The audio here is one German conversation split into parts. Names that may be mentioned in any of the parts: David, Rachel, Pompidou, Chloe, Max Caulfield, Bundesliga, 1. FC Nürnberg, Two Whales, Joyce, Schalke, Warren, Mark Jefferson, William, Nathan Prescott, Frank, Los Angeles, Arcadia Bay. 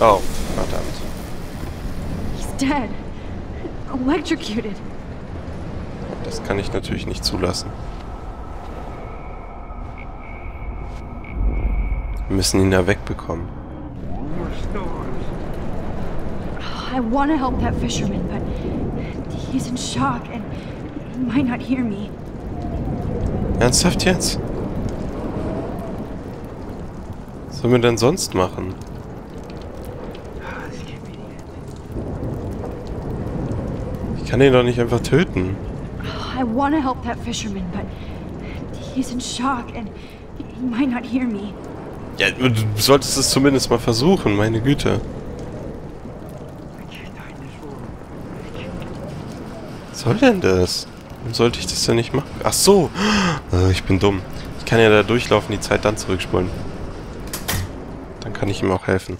Oh, verdammt. He's dead. Electrocuted. Das kann ich natürlich nicht zulassen. Wir müssen ihn da wegbekommen. I want to help that fisherman, but he's in shock and he might not hear me. Ernsthaft jetzt? Was sollen wir denn sonst machen? Ich kann ihn doch nicht einfach töten. I want to help that fisherman, but he's in shock and he might not hear me. Ja, du solltest es zumindest mal versuchen, meine Güte. Was soll denn das? Warum sollte ich das denn nicht machen? Ach so, ich bin dumm. Ich kann ja da durchlaufen, die Zeit dann zurückspulen. Dann kann ich ihm auch helfen.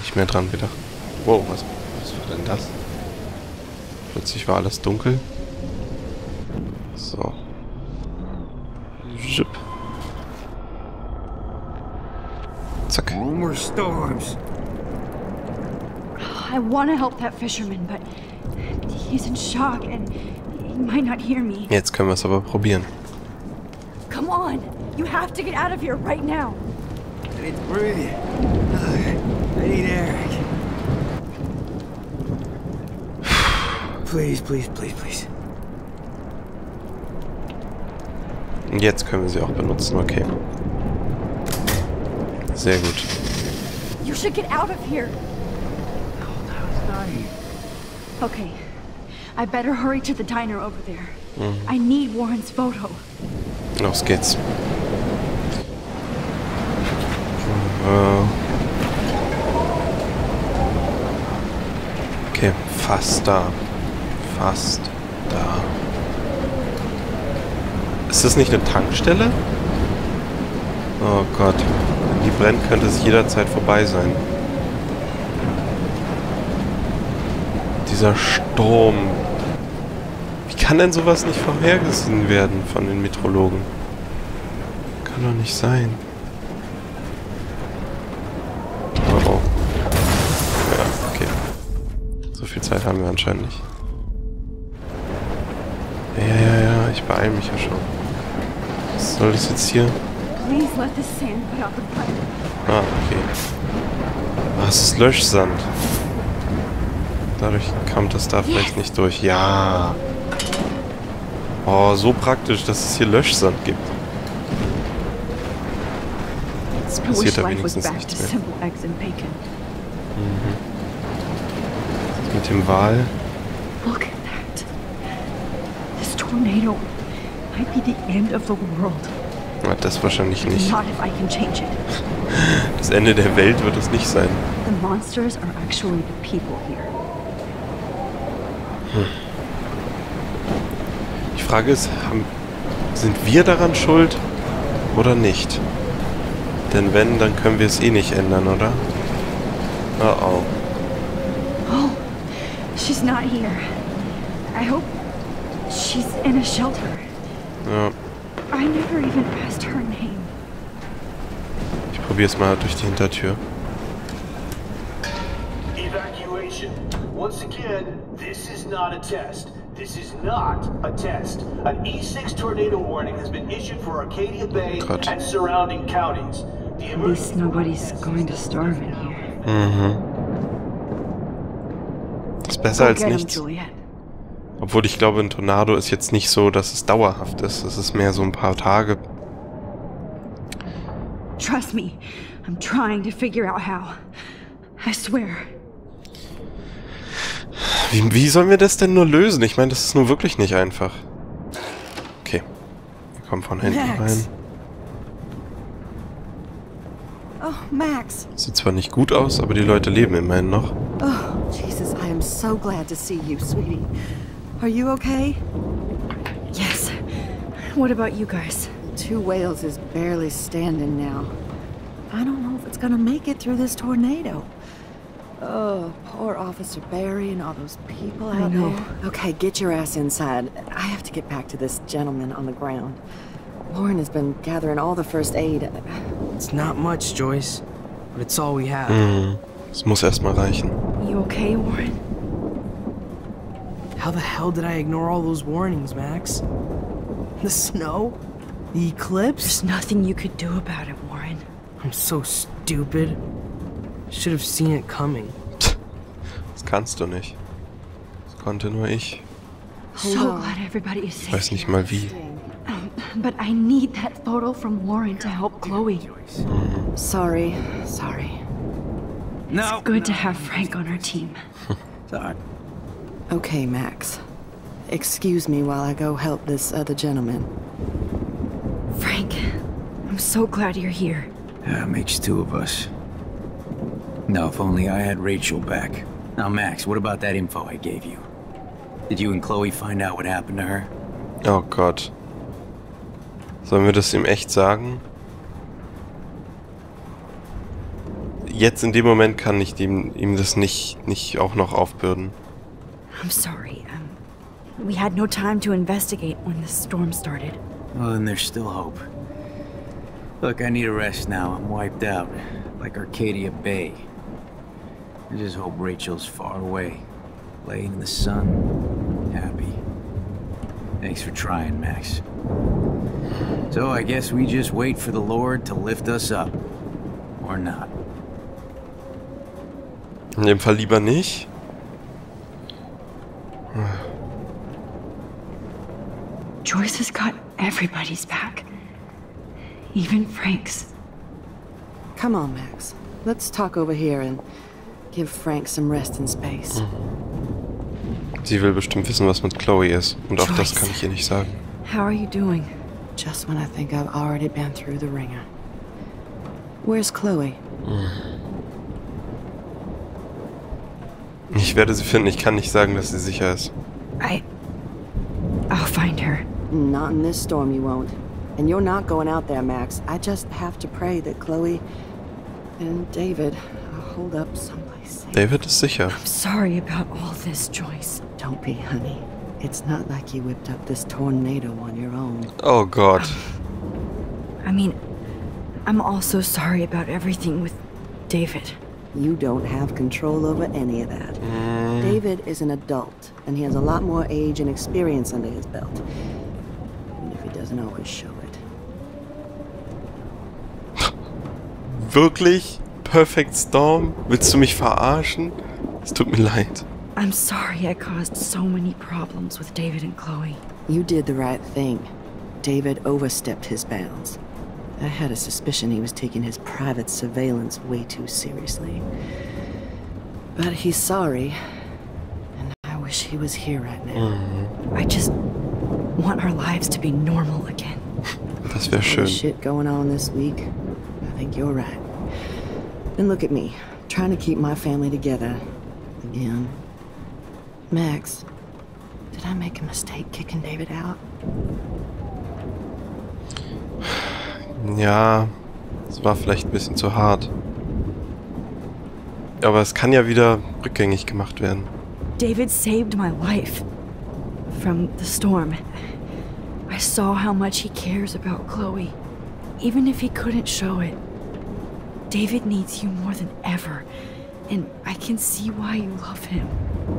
Nicht mehr dran gedacht. Wow, was war denn das? Plötzlich war alles dunkel. So. Zip. Zack. More storms. I want to help that fisherman, but he's in shock and he might not hear me. Jetzt können wir es aber probieren. Come on, you have to get out of here right now. I need to breathe. I need air. Please, please, please, please. Jetzt können wir sie auch benutzen, okay. Sehr gut. You should get out of here. Okay, I better hurry to the diner over there. I need Warren's photo. Los geht's. Okay, fast da. Fast da. Ist das nicht eine Tankstelle? Oh Gott. Wenn die brennt, könnte es jederzeit vorbei sein. Dieser Sturm. Wie kann denn sowas nicht vorhergesehen werden von den Meteorologen? Kann doch nicht sein. Oh, oh. Ja, okay. So viel Zeit haben wir anscheinend nicht. Ja, ich beeile mich ja schon. Was soll das jetzt hier? Ah, okay. Ach, es ist Löschsand. Dadurch kommt das da vielleicht nicht durch. Ja. Oh, so praktisch, dass es hier Löschsand gibt. Jetzt passiert da wenigstens nichts mehr. Mit dem Wal. Na, das wahrscheinlich nicht. Das Ende der Welt wird es nicht sein. Die Frage ist, sind wir daran schuld oder nicht? Denn wenn, dann können wir es eh nicht ändern, oder? Oh oh. Oh, she's not here. I hope she's in a shelter. Ja. I never even asked her name. Ich probiere es mal durch die Hintertür. Evacuation. Once again, this is not a test. This is not a test. An E6 tornado warning has been issued for Arcadia Bay and surrounding counties. At least nobody's going to starve in here. Das ist besser als nichts. Obwohl ich glaube, ein Tornado ist jetzt nicht so, dass es dauerhaft ist. Es ist mehr so ein paar Tage. Trust me, I'm trying to figure out how. I swear. Wie sollen wir das denn nur lösen? Ich meine, das ist nur wirklich nicht einfach. Okay. Wir kommen von hinten rein. Oh, Max. Sieht zwar nicht gut aus, aber die Leute leben immerhin noch. Oh, Jesus, I am so glad to see you, sweetie. Are you okay? Yes. What about you guys? Two whales is barely standing now. I don't know if it's gonna make it through this tornado. Oh, poor Officer Barry and all those people out there. I know. Okay, get your ass inside. I have to get back to this gentleman on the ground. Lauren has been gathering all the first aid. It's not much, Joyce, but it's all we have. Es muss erstmal reichen. You okay, Warren? How the hell did I ignore all those warnings, Max? The snow? The eclipse? There's nothing you could do about it, Warren. I'm so stupid. Should have seen it coming. Das kannst du nicht. Das konnte nur ich. So glad everybody is safe. Weiß nicht mal wie. But I need that photo from Warren to help Chloe. Sorry. No. It's good to have Frank on our team. Sorry. Okay, Max. Excuse me while I go help this other gentleman. Frank, I'm so glad you're here. That makes two of us. Now, if only I had Rachel back. Now, Max, what about that info I gave you? Did you and Chloe find out what happened to her? Oh Gott. Sollen wir das ihm echt sagen? Jetzt in dem Moment kann ich ihm das nicht auch noch aufbürden. I'm sorry. We had no time to investigate when the storm started. Well, then there's still hope. Look, I need a rest now. I'm wiped out, like Arcadia Bay. I just hope Rachel's far away, laying in the sun, happy. Thanks for trying, Max. So I guess we just wait for the Lord to lift us up, or not. In dem Fall lieber nicht. Joyce has got everybody's back. Even Frank's. Come on, Max. Let's talk over here and give Frank some rest and space. Sie will bestimmt wissen, was mit Chloe ist. Und auch das kann ich ihr nicht sagen. How are you doing? Just when I think I've already been through the ringer. Where's Chloe? Ich werde sie finden. Ich kann nicht sagen, dass sie sicher ist. I'll find her. Not in this storm, you won't. And you're not going out there, Max. I just have to pray that Chloe and David hold up someplace. David is sicher. I'm sorry about all this, Joyce. Don't be, honey. It's not like you whipped up this tornado on your own. Oh God. I mean, I'm also sorry about everything with David. You don't have control over any of that. David is an adult, and he has a lot more age and experience under his belt. Even if he doesn't always show it. Wirklich? Perfect Storm? Willst du mich verarschen? Es tut mir leid. I'm sorry I caused so many problems with David and Chloe. You did the right thing. David overstepped his bounds. I had a suspicion he was taking his private surveillance way too seriously. But he's sorry, and I wish he was here right now. I just want our lives to be normal again. Das wäre schön. Shit going on this week. I think you're right. And look at me, trying to keep my family together again. Max, did I make a mistake kicking David out? Ja, es war vielleicht ein bisschen zu hart. Aber es kann ja wieder rückgängig gemacht werden. David saved my life from the storm. I saw how much he cares about Chloe, even if he couldn't show it. David needs you more than ever, and I can see why you love him.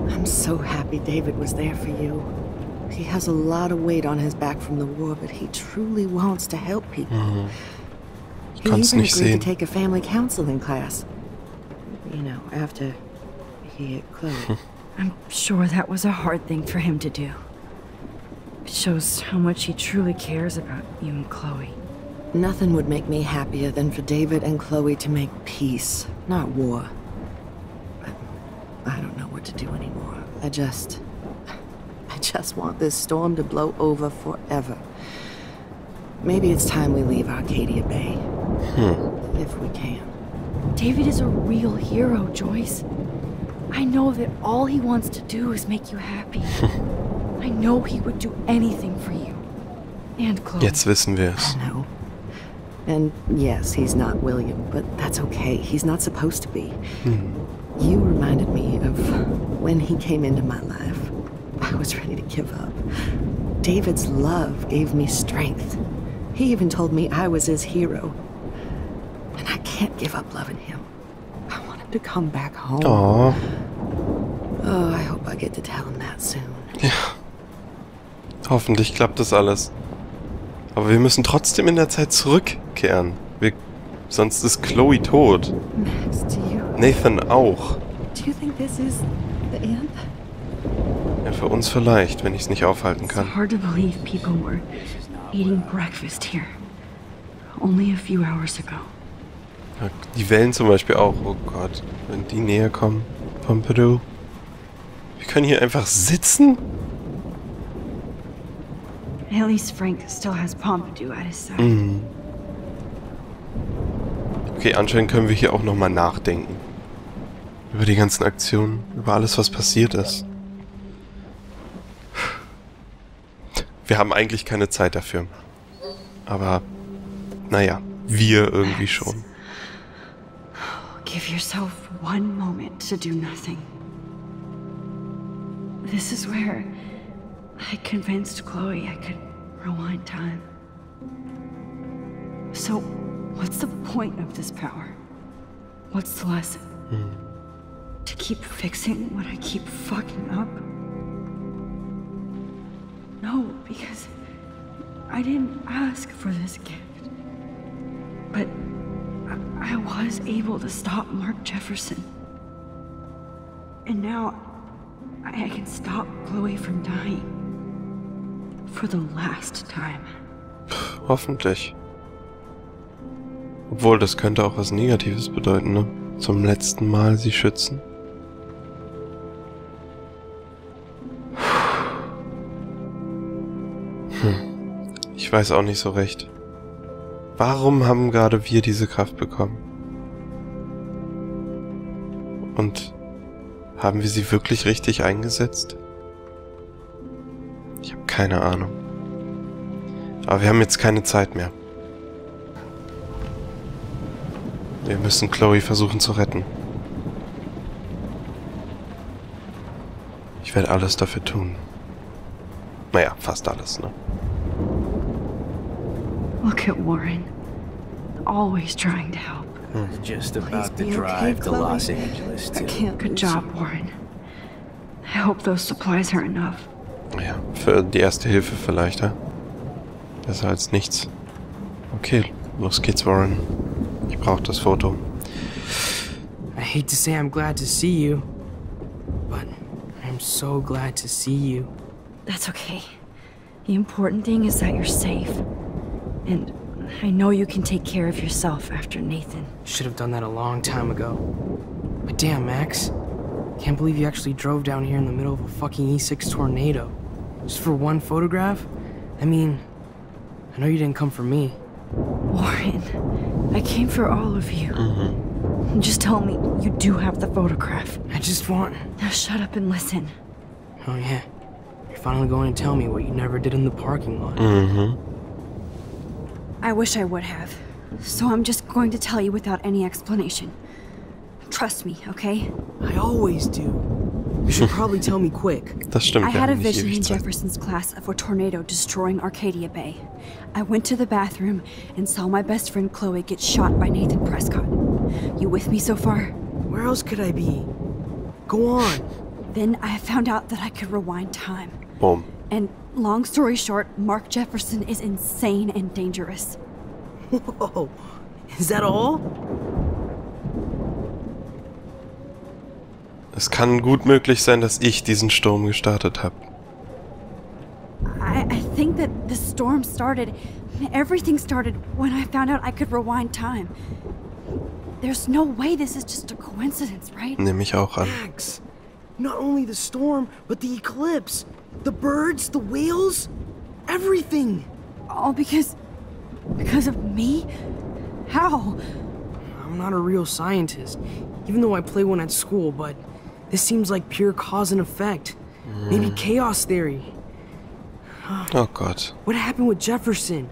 I'm so happy David was there for you. He has a lot of weight on his back from the war, but he truly wants to help people. He even agreed to take a family counseling class. You know, after he hit Chloe. I'm sure that was a hard thing for him to do. It shows how much he truly cares about you and Chloe. Nothing would make me happier than for David and Chloe to make peace, not war. But I don't know what to do anymore. I just want this storm to blow over forever. Maybe it's time we leave Arcadia Bay. If we can. David is a real hero, Joyce. I know that all he wants to do is make you happy. I know he would do anything for you. And Chloe. Jetzt wissen wir es. I know. And yes, he's not William, but that's okay. He's not supposed to be. You reminded me of when he came into my life. I was ready to give up. David's love gave me strength. He even told me I was his hero. can't give up loving him. I want him to come back home. Aww. Oh, I hope I get to tell him that soon. Ja. Hoffentlich klappt das alles. Aber wir müssen trotzdem in der Zeit zurückkehren. Sonst ist Chloe tot. Nathan auch. Ja, für uns vielleicht, wenn ich es nicht aufhalten kann. Ja, die Wellen zum Beispiel auch. Oh Gott, wenn die näher kommen. Pompidou. Wir können hier einfach sitzen? At least Frank still has Pompidou at his side. Mhm. Okay, anscheinend können wir hier auch nochmal nachdenken. Über die ganzen Aktionen, über alles, was passiert ist. Wir haben eigentlich keine Zeit dafür. Aber, naja, wir irgendwie schon. Give yourself one moment to do nothing. This is where I convinced Chloe I could rewind time. So, what's the point of this power? What's the lesson? To keep fixing what I keep fucking up? No, because I didn't ask for this gift. But I was able to stop Mark Jefferson. And now I can stop Chloe from dying. For the last time. Hoffentlich. Obwohl, das könnte auch was Negatives bedeuten, ne? Zum letzten Mal sie schützen. Ich weiß auch nicht so recht. Warum haben gerade wir diese Kraft bekommen? Und haben wir sie wirklich richtig eingesetzt? Ich habe keine Ahnung. Aber wir haben jetzt keine Zeit mehr. Wir müssen Chloe versuchen zu retten. Ich werde alles dafür tun. Naja, fast alles, ne? Look at Warren. Always trying to help. Just about to drive to Los Angeles, too. Good job, Warren. I hope those supplies are enough. Ja, für die erste Hilfe vielleicht, ja? Besser als nichts. Okay, los geht's, Warren. Ich brauche das Foto. I hate to say I'm glad to see you, but I'm so glad to see you. That's okay. The important thing is that you're safe. And I know you can take care of yourself after Nathan. Should have done that a long time ago. But damn, Max. Can't believe you actually drove down here in the middle of a fucking E6 tornado. Just for one photograph? I mean, I know you didn't come for me. Warren, I came for all of you. Just tell me you do have the photograph. I just want... Now shut up and listen. Oh yeah. You're finally going to tell me what you never did in the parking lot. I wish I would have. So I'm just going to tell you without any explanation. Trust me, okay? I always do. You should probably tell me quick. I had a vision in Jefferson's class of a tornado destroying Arcadia Bay. I went to the bathroom and saw my best friend Chloe get shot by Nathan Prescott. You with me so far? Where else could I be? Go on. Then I found out that I could rewind time. Boom. And long story short, Mark Jefferson is insane and dangerous. Whoa, is that all? Es kann gut möglich sein, dass ich diesen Sturm gestartet habe. I think that the storm started. Everything started when I found out I could rewind time. There's no way this is just a coincidence, right? Nehme ich auch an. Max, not only the storm, but the eclipse. The birds, the whales, everything. All because of me? How? I'm not a real scientist, even though I play one at school, but this seems like pure cause and effect. Maybe chaos theory. Oh, God. What happened with Jefferson?